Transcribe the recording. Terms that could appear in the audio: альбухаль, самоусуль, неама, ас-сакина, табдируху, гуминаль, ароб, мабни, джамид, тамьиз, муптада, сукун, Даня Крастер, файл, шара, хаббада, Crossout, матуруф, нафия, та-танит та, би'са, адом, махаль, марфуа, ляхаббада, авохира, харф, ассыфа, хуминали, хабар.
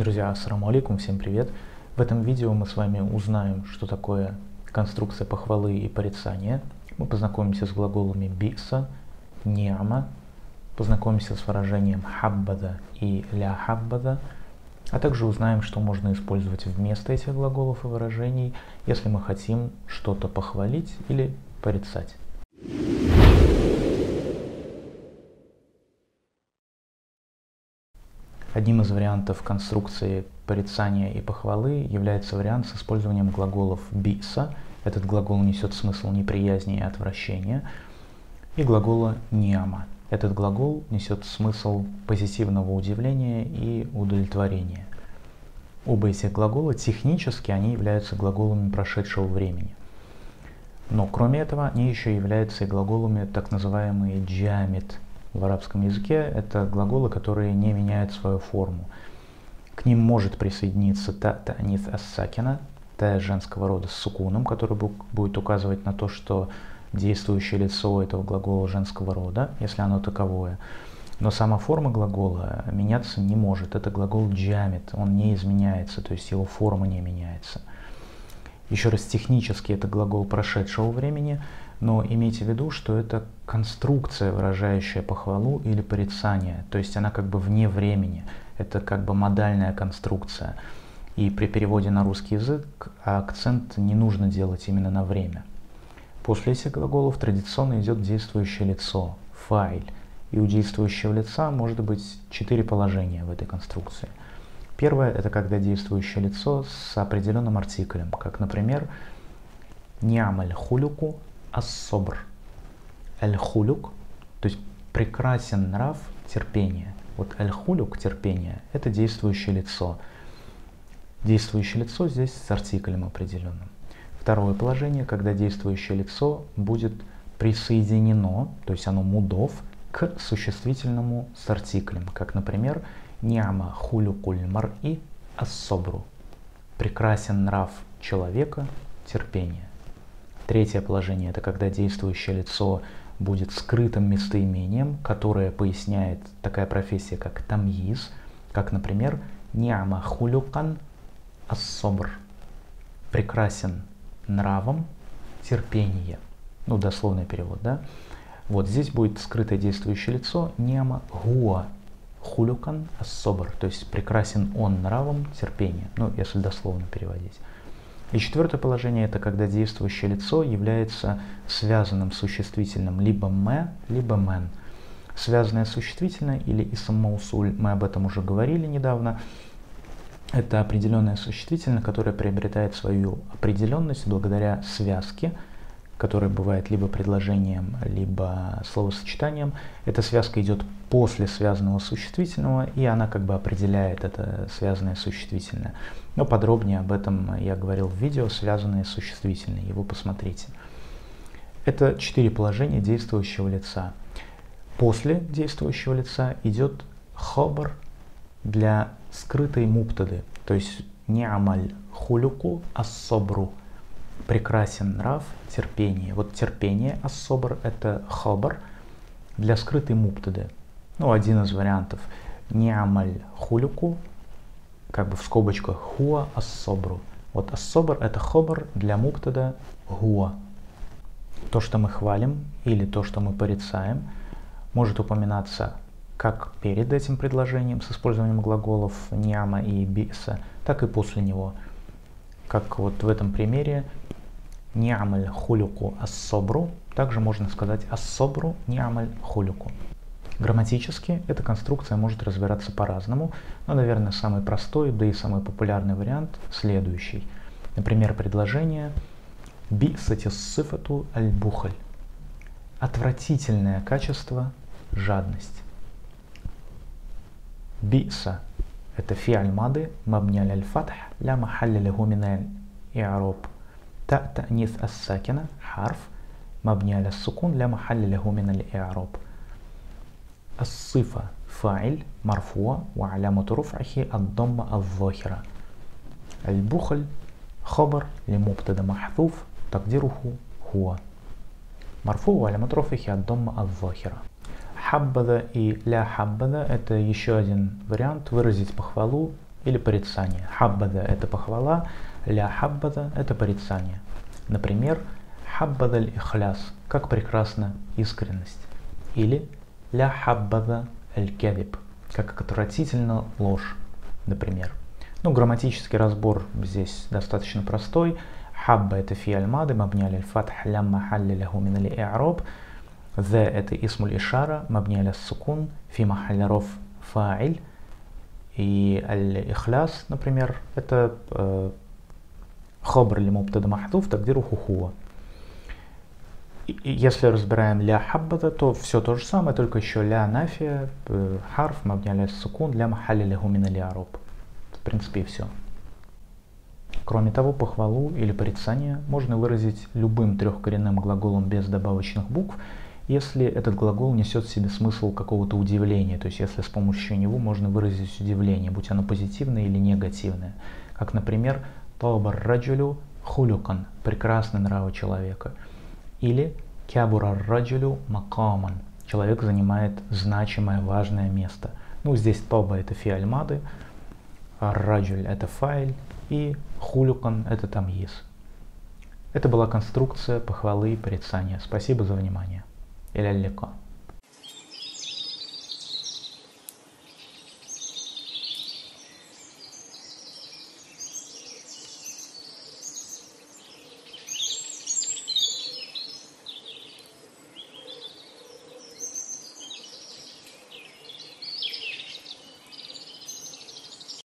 Друзья, ассаламу алейкум, всем привет! В этом видео мы с вами узнаем, что такое конструкция похвалы и порицания. Мы познакомимся с глаголами би'са, неама, познакомимся с выражением хаббада и ляхаббада, а также узнаем, что можно использовать вместо этих глаголов и выражений, если мы хотим что-то похвалить или порицать. Одним из вариантов конструкции порицания и похвалы является вариант с использованием глаголов би'са. Этот глагол несет смысл неприязни и отвращения. И глагола неама. Этот глагол несет смысл позитивного удивления и удовлетворения. Оба этих глагола технически они являются глаголами прошедшего времени. Но кроме этого они еще являются и глаголами так называемые джамид. В арабском языке это глаголы, которые не меняют свою форму. К ним может присоединиться та-танит та ас-сакина, та женского рода с сукуном, который будет указывать на то, что действующее лицо этого глагола женского рода, если оно таковое. Но сама форма глагола меняться не может. Это глагол джамид, он не изменяется, то есть его форма не меняется. Еще раз, технически это глагол прошедшего времени, но имейте в виду, что это конструкция, выражающая похвалу или порицание, то есть она как бы вне времени, это как бы модальная конструкция. И при переводе на русский язык акцент не нужно делать именно на время. После этих глаголов традиционно идет действующее лицо, файл. И у действующего лица может быть 4 положения в этой конструкции. Первое – это когда действующее лицо с определенным артиклем, как, например, «Ниам аль-хулюку ас-собр». Аль-хулюк, то есть прекрасен нрав, терпение. Вот аль-хулюк, терпение, это действующее лицо. Действующее лицо здесь с артиклем определенным. Второе положение, когда действующее лицо будет присоединено, то есть оно мудов, к существительному с артиклем, как, например, «Неама хулюкуль мар'и ас-собру». Прекрасен нрав человека, терпение. Третье положение – это когда действующее лицо будет скрытым местоимением, которое поясняет такая профессия, как тамьиз, как, например, «Неама хулюкан ас-собр». Прекрасен нравом, терпение. Ну, дословный перевод, да? Вот здесь будет скрытое действующее лицо «Неама гуа». Хулюкан ас-собр, то есть прекрасен он нравом, терпением, ну, если дословно переводить. И четвертое положение – это когда действующее лицо является связанным существительным либо мэ, либо мэн. Связанное существительное или самоусуль, мы об этом уже говорили недавно, это определенное существительное, которое приобретает свою определенность благодаря связке, которая бывает либо предложением, либо словосочетанием. Эта связка идет после связанного существительного, и она как бы определяет это связанное существительное. Но подробнее об этом я говорил в видео «Связанное существительное», его посмотрите. Это 4 положения действующего лица. После действующего лица идет хабар для скрытой муптады, то есть «Неамаль хулюку ас-собру». Прекрасен нрав, терпение. Вот терпение ас-собр – это хабар для скрытой муптады. Ну, один из вариантов. Неамаль хулюку, как бы в скобочках, хуа ас-собру. Вот ас-собр – это хабар для муптада хуа. То, что мы хвалим или то, что мы порицаем, может упоминаться как перед этим предложением с использованием глаголов неама и би'са, так и после него. Как вот в этом примере. Неамаль хулюку ас-собру, также можно сказать ас-собру неамаль хулюку. Грамматически эта конструкция может разбираться по-разному, но, наверное, самый простой, да и самый популярный вариант следующий. Например, предложение «Би'сати ссифату альбухаль». Отвратительное качество – жадность. Би'са – это фиальмады, мабни альфатх, ля махаль ля гуминаль и ароб. Та-танит та ас-сакина, харф, мабни сукун, ля махаль ля гуминаль и ароб. Ассыфа, файл, марфуа, ва аля матуруф ахи адом авохира. Альбухаль, хабар, ли муптада махтуф, табдируху, хуа. Марфуа, ва аля матуруф ахи адом авохира. Хаббада и ля хаббада – это еще один вариант выразить похвалу или порицание. Хаббада – это похвала, ляхаббада – это порицание. Например, хаббадаль ихляс – как прекрасна искренность. Или ляхаббада аль-кадиб – как отвратительно ложь, например. Ну, грамматический разбор здесь достаточно простой. Хабба – это фиальмады, мабни аль-фатх, ля махаль, ля хуминали и ароб. The это исмуль и шара, мабни аль-сукун, фи махаль ароб файл. И аль-ихляс, например, это хабар ли муптада махдуф, табдируху хуа. Если разбираем ля хаббада, то все то же самое, только еще ля нафия, харф, мабни аль-сукун, ля махаль, ля хуминали ароб. В принципе, и все. Кроме того, похвалу или порицание можно выразить любым трехкоренным глаголом без добавочных букв, если этот глагол несет в себе смысл какого-то удивления, то есть если с помощью него можно выразить удивление, будь оно позитивное или негативное. Как, например, «Табар раджулю хулюкан» – прекрасный нрав человека. Или «Кябурар раджулю макаман» – человек занимает значимое, важное место. Ну, здесь «таба» – это фиальмады, «раджуль» – это файл, и хулюкан – это тамьиз. Это была конструкция похвалы и порицания. Спасибо за внимание. Иля лека.